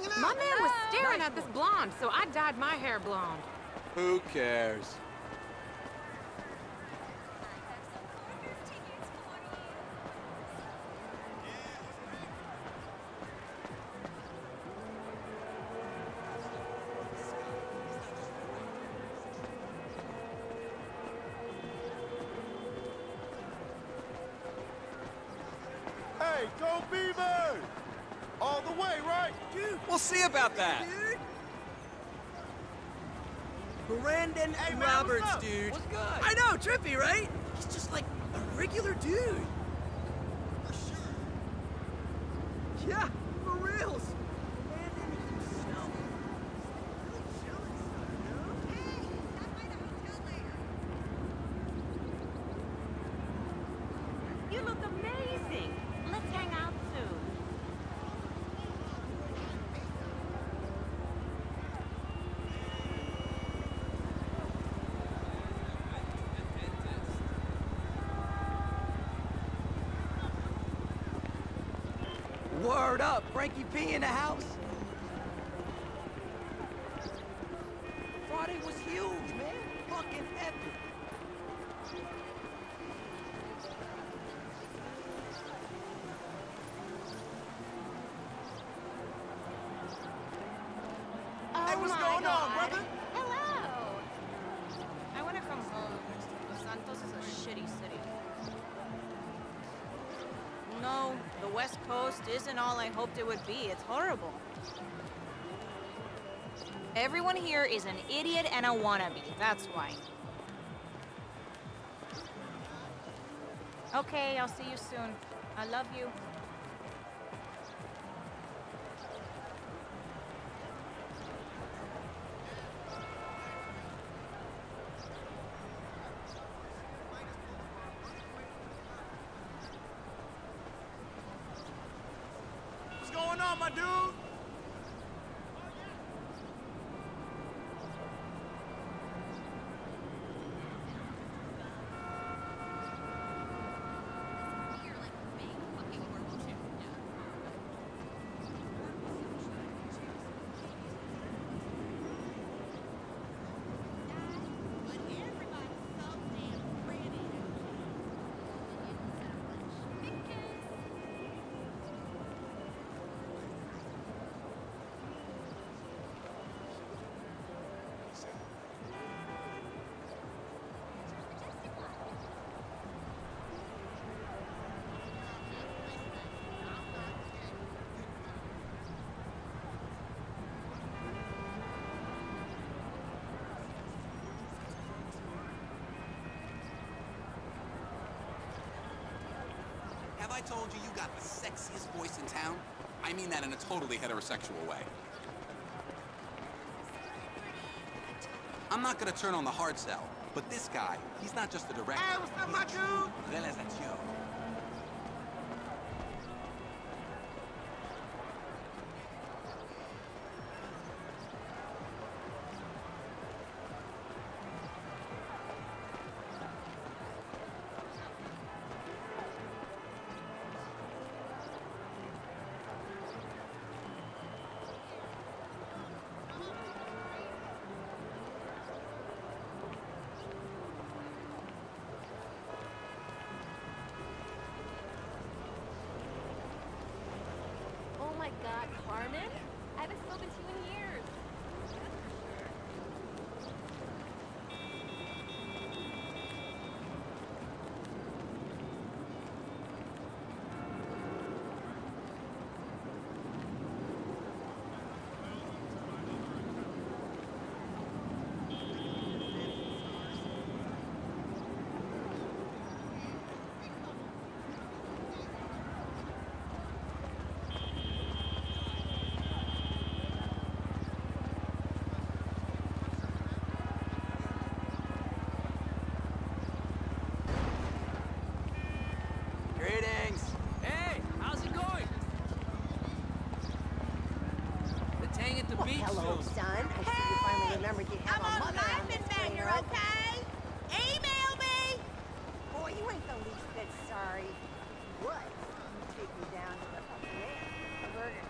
hanging out. My man was staring at this blonde, so I dyed my hair blonde. Who cares? Hey, go Beaver! All the way, right? Dude, we'll see about that. Dude. Brandon Roberts, what's dude. What's good? I know, trippy, right? He's just like a regular dude. For sure. Yeah, for reals. Brandon himself. Hey, stop by the hotel later. You look amazing. Let's hang out soon. Word up, Frankie P in the house. Friday was huge, man. Fucking epic. Hey, what's going on, brother? Hello. I want to come home. Los Santos is a shitty city. No, the West Coast isn't all I hoped it would be. It's horrible. Everyone here is an idiot and a wannabe, that's why. Okay, I'll see you soon. I love you. What's going on, my dude? Have I told you you got the sexiest voice in town? I mean that in a totally heterosexual way. I'm not gonna turn on the hard sell, but this guy, he's not just a director. Hey, what's up, my dude? Realization. Oh my God, Carmen? I haven't spoken to you in years. Hello, son. I see you finally remembered you have a mother on this thing, you're okay? Email me! Boy, you ain't the least bit sorry. What? Take me down to the fucking burger.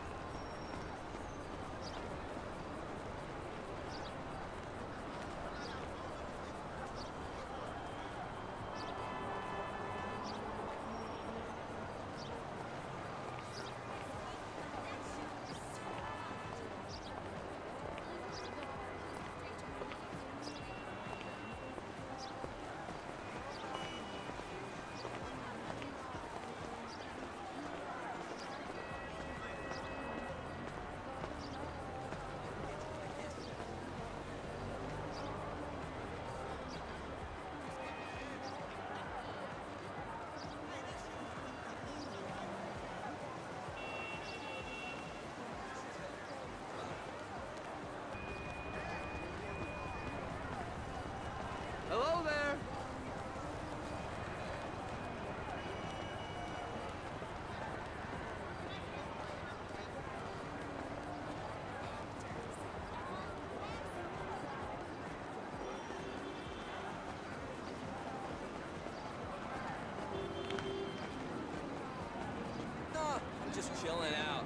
just chilling out.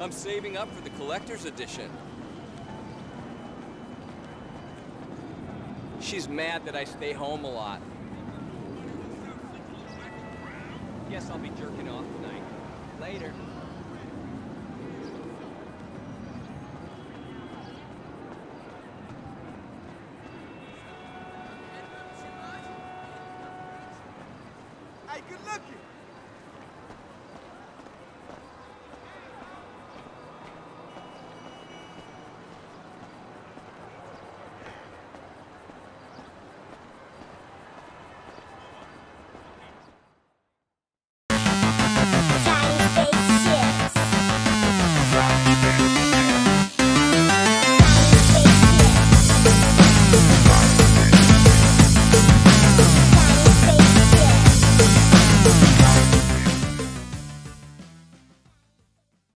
I'm saving up for the collector's edition. She's mad that I stay home a lot. Guess I'll be jerking off tonight. Later. Hey, good looking.